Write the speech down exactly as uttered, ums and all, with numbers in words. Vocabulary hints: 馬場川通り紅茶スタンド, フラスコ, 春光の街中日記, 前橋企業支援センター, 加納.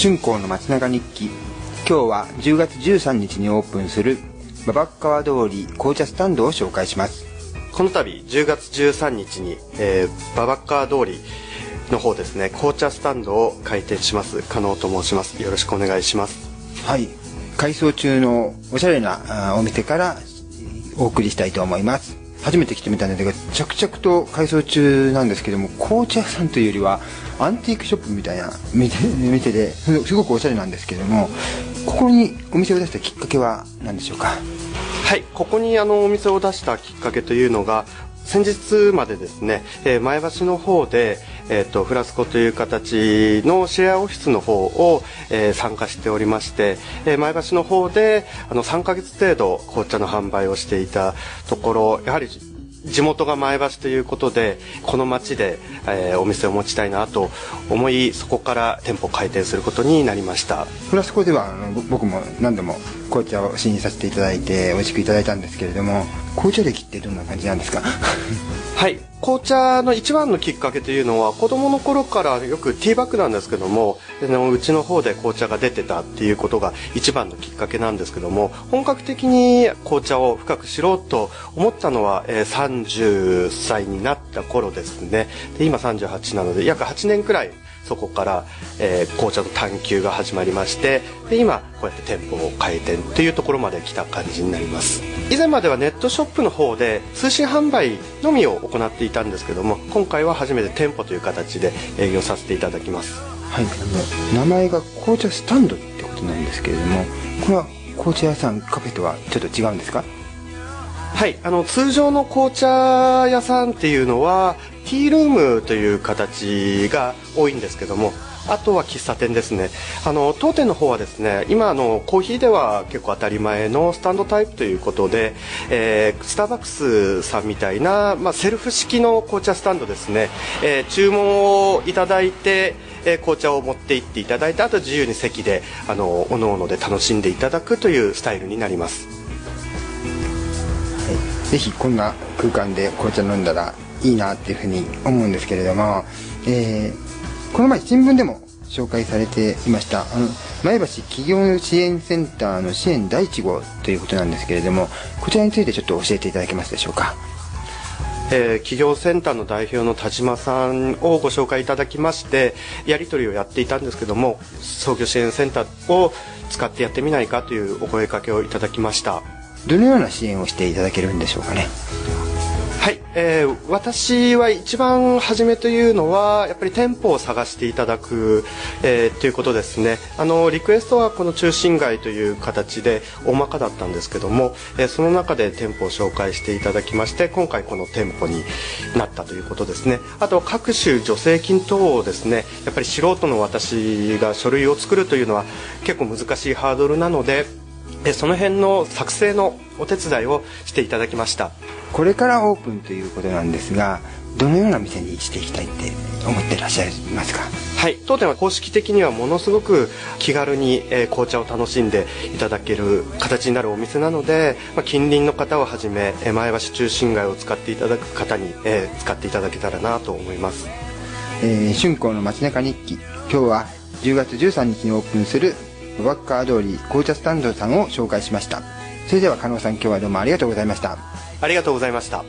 春光の街中日記。今日はじゅうがつじゅうさんにちにオープンする馬場川通り紅茶スタンドを紹介します。この度じゅうがつじゅうさんにちに、えー、馬場川通りの方ですね、紅茶スタンドを開店します。加納と申します。よろしくお願いします。はい、改装中のおしゃれなお店からお送りしたいと思います。初めて来てみたんですが、着々と改装中なんですけども、紅茶屋さんというよりはアンティークショップみたいな店で、すごくおしゃれなんですけども、ここにお店を出したきっかけは何でしょうか？はい、ここにあのお店を出したきっかけというのが、先日までですね、前橋の方で、えー、とフラスコという形のシェアオフィスの方を、えー、参加しておりまして、えー、前橋の方であのさんかげつ程度紅茶の販売をしていたところ、やはり地元が前橋ということで、この町で、えー、お店を持ちたいなと思い、そこから店舗を開店することになりました。フラスコではあの僕も何度も紅茶を試飲させていただいて美味しくいただいたんですけれども、紅茶歴ってどんな感じなんですか？はい、紅茶の一番のきっかけというのは、子供の頃からよくティーバッグなんですけども、うちの方で紅茶が出てたっていうことが一番のきっかけなんですけども、本格的に紅茶を深く知ろうと思ったのはさんじゅっさいになった頃ですね。で今さんじゅうはちなので、約はちねんくらいそこから、えー、紅茶の探求が始まりまして、で今こうやって店舗を開店というところまで来た感じになります。以前まではネットショップの方で通信販売のみを行っていたんですけども、今回は初めて店舗という形で営業させていただきます。はい、あの名前が紅茶スタンドってことなんですけれども、これは紅茶屋さんカフェとはちょっと違うんですか？はい、あの通常の紅茶屋さんっていうのはティールームという形が多いんですけども、あとは喫茶店ですね。あの当店の方はですね、今あのコーヒーでは結構当たり前のスタンドタイプということで、えー、スターバックスさんみたいな、まあ、セルフ式の紅茶スタンドですね、えー、注文をいただいて、えー、紅茶を持って行っていただいて、あと自由に席であのおのおので楽しんでいただくというスタイルになります。はい、ぜひこんな空間で紅茶飲んだらいいなっていうふうに思うんですけれども、えー、この前新聞でも紹介されていましたあの前橋企業支援センターの支援だいいちごうということなんですけれども、こちらについてちょっと教えていただけますでしょうか？えー、企業センターの代表の田島さんをご紹介いただきまして、やり取りをやっていたんですけども、創業支援センターを使ってやってみないかというお声掛けをいただきました。どのような支援をしていただけるんでしょうかね？はい、えー、私は一番初めというのはやっぱり店舗を探していただく、えー、ということですね。あのリクエストはこの中心街という形で大まかだったんですけども、えー、その中で店舗を紹介していただきまして、今回この店舗になったということですね。あと各種助成金等をですね、やっぱり素人の私が書類を作るというのは結構難しいハードルなので、その辺の作成のお手伝いをしていただきました。これからオープンということなんですが、どのような店にしていきたいって思っていらっしゃいますか？はい、当店は公式的にはものすごく気軽に紅茶を楽しんでいただける形になるお店なので、近隣の方をはじめ前橋中心街を使っていただく方に使っていただけたらなと思います。えー、春光の街中日記、今日はじゅうがつじゅうさんにちにオープンする馬場川通り紅茶スタンドさんを紹介しました。それでは加納さん、今日はどうもありがとうございました。ありがとうございました。